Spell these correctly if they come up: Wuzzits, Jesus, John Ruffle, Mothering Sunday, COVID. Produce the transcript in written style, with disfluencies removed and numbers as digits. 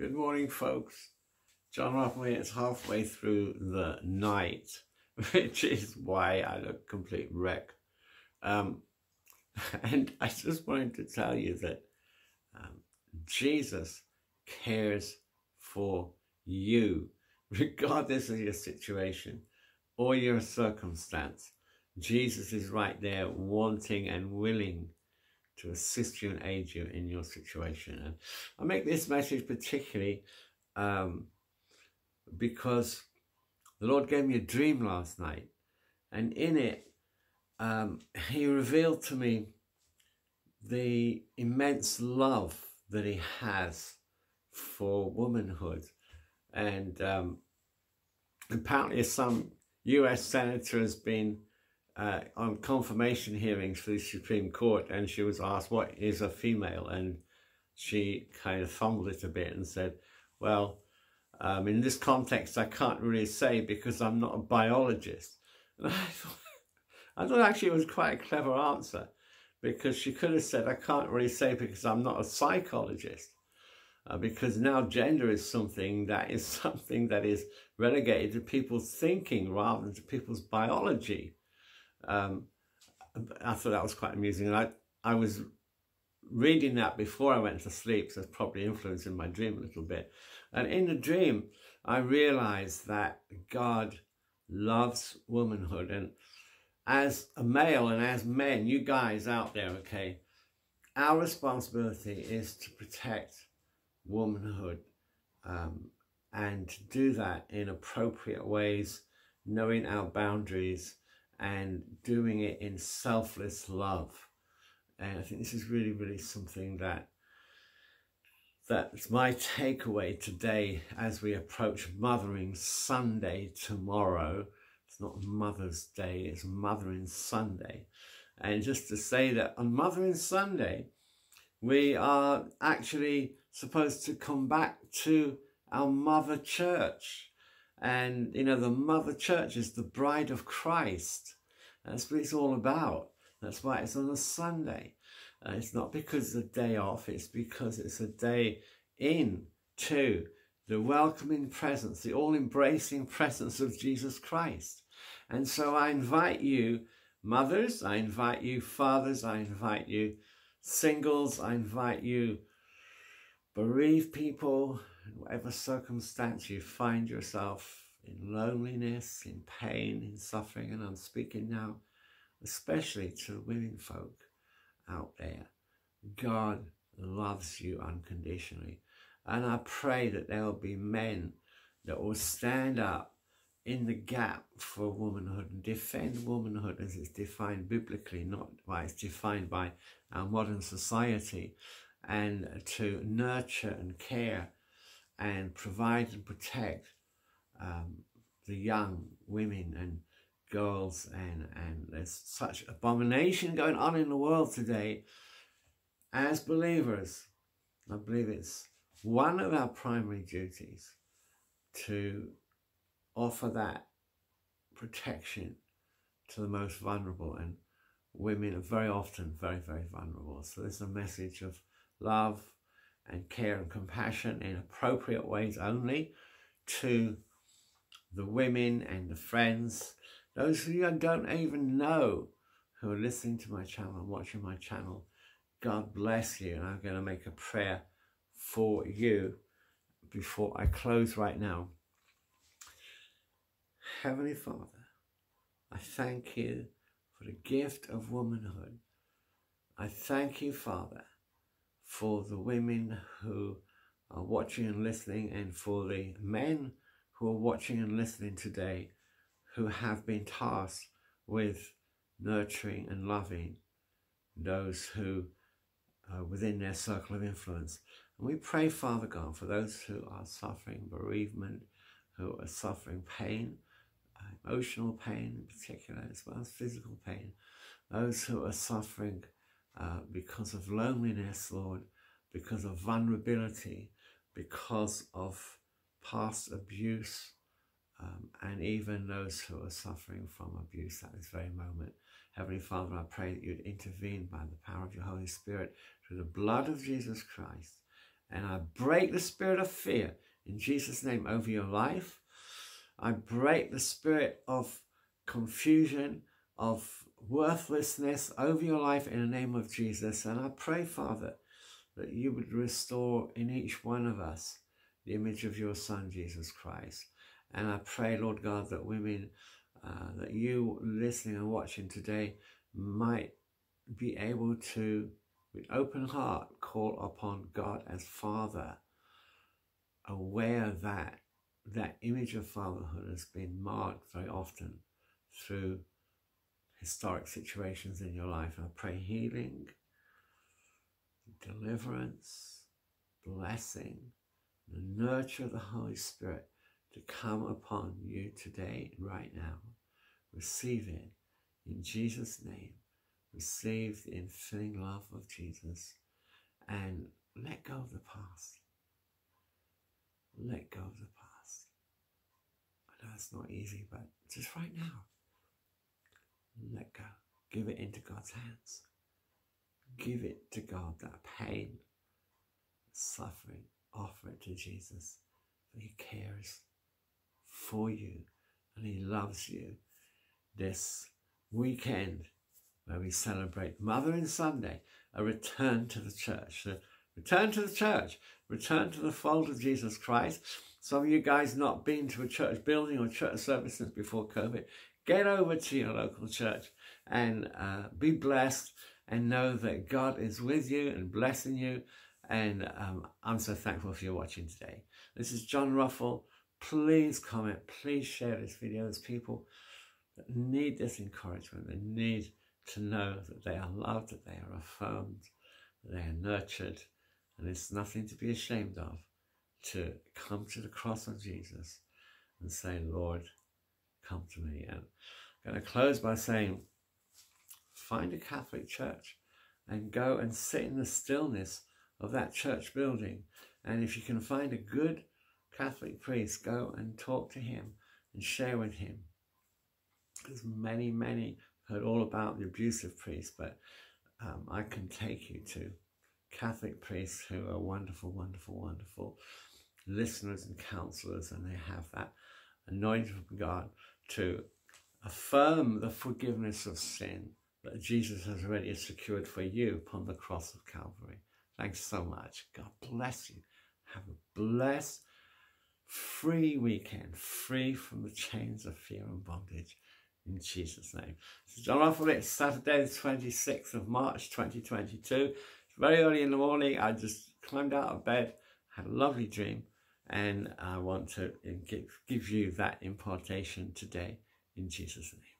Good morning, folks. John Ruffle here. It's halfway through the night, which is why I look a complete wreck. And I just wanted to tell you that Jesus cares for you, regardless of your situation or your circumstance. Jesus is right there wanting and willing to assist you and aid you in your situation. And I make this message particularly because the Lord gave me a dream last night, and in it he revealed to me the immense love that he has for womanhood. And apparently some US senator has been on confirmation hearings for the Supreme Court, and she was asked, what is a female? And she kind of fumbled it a bit and said, well, in this context I can't really say because I'm not a biologist. And I thought actually it was quite a clever answer, because she could have said, I can't really say because I'm not a psychologist, because now gender is something that is relegated to people's thinking rather than to people's biology. I thought that was quite amusing, and I was reading that before I went to sleep, so it's probably influencing my dream a little bit. And in the dream I realized that God loves womanhood. And as a male and as men, you guys out there, okay, our responsibility is to protect womanhood, and to do that in appropriate ways, knowing our boundaries and doing it in selfless love. And I think this is really, really something that's my takeaway today as we approach Mothering Sunday tomorrow. It's not Mother's Day, it's Mothering Sunday. And just to say that on Mothering Sunday, we are actually supposed to come back to our Mother Church. And, you know, the Mother Church is the Bride of Christ. That's what it's all about. That's why it's on a Sunday. It's not because it's a day off, it's because it's a day in to the welcoming presence, the all-embracing presence of Jesus Christ. And so I invite you, mothers, I invite you, fathers, I invite you, singles, I invite you, bereaved people, in whatever circumstance you find yourself, in loneliness, in pain, in suffering. And I'm speaking now especially to the women folk out there. God loves you unconditionally. And I pray that there will be men that will stand up in the gap for womanhood and defend womanhood as it's defined biblically, not by it's defined by our modern society, and to nurture and care and provide and protect the young women and girls. And there's such abomination going on in the world today. As believers, I believe it's one of our primary duties to offer that protection to the most vulnerable, and women are very often very, very vulnerable. So there's a message of love and care and compassion in appropriate ways only to the women and the friends, those who I don't even know who are listening to my channel and watching my channel. God bless you, and I'm going to make a prayer for you before I close right now. Heavenly Father, I thank you for the gift of womanhood. I thank you, Father, for the women who are watching and listening, and for the men who are watching and listening today who have been tasked with nurturing and loving those who are within their circle of influence. And we pray, Father God, for those who are suffering bereavement, who are suffering pain, emotional pain in particular, as well as physical pain, those who are suffering because of loneliness, Lord, because of vulnerability, because of past abuse, and even those who are suffering from abuse at this very moment. Heavenly Father, I pray that you'd intervene by the power of your Holy Spirit through the blood of Jesus Christ, And I break the spirit of fear in Jesus' name over your life. I break the spirit of confusion, of worthlessness over your life in the name of Jesus. And I pray, Father, that you would restore in each one of us the image of your Son, Jesus Christ. And I pray, Lord God, that women, that you listening and watching today might be able to, with open heart, call upon God as Father, aware that that image of fatherhood has been marked very often through historic situations in your life. And I pray healing, deliverance, blessing, the nurture of the Holy Spirit to come upon you today, right now. Receive it in Jesus' name. Receive the infinite love of Jesus and let go of the past. Let go of the past. I know it's not easy, but just right now, let go. Give it into God's hands. Give it to God, that pain, suffering. Offer it to Jesus. He cares for you and he loves you. This weekend, where we celebrate Mothering Sunday, a return to the church. So return to the church. Return to the fold of Jesus Christ. Some of you guys not been to a church building or church service since before COVID. Get over to your local church and be blessed and know that God is with you and blessing you. And I'm so thankful for you watching today. This is John Ruffle. Please comment. Please share this video. There's people that need this encouragement. They need to know that they are loved, that they are affirmed, that they are nurtured, and it's nothing to be ashamed of to come to the cross of Jesus and say, Lord, come to me. And I'm going to close by saying, find a Catholic church and go and sit in the stillness of that church building. And if you can find a good Catholic priest, go and talk to him and share with him. There's many, many heard all about the abusive priests, but I can take you to Catholic priests who are wonderful, wonderful, wonderful listeners and counselors, and they have that anointing from God to affirm the forgiveness of sin that Jesus has already secured for you upon the cross of Calvary. Thanks so much. God bless you. Have a blessed, free weekend, free from the chains of fear and bondage. In Jesus' name. This is John Ruffle. It's Saturday, the 26th of March, 2022. It's very early in the morning. I just climbed out of bed, had a lovely dream, and I want to give you that impartation today in Jesus' name.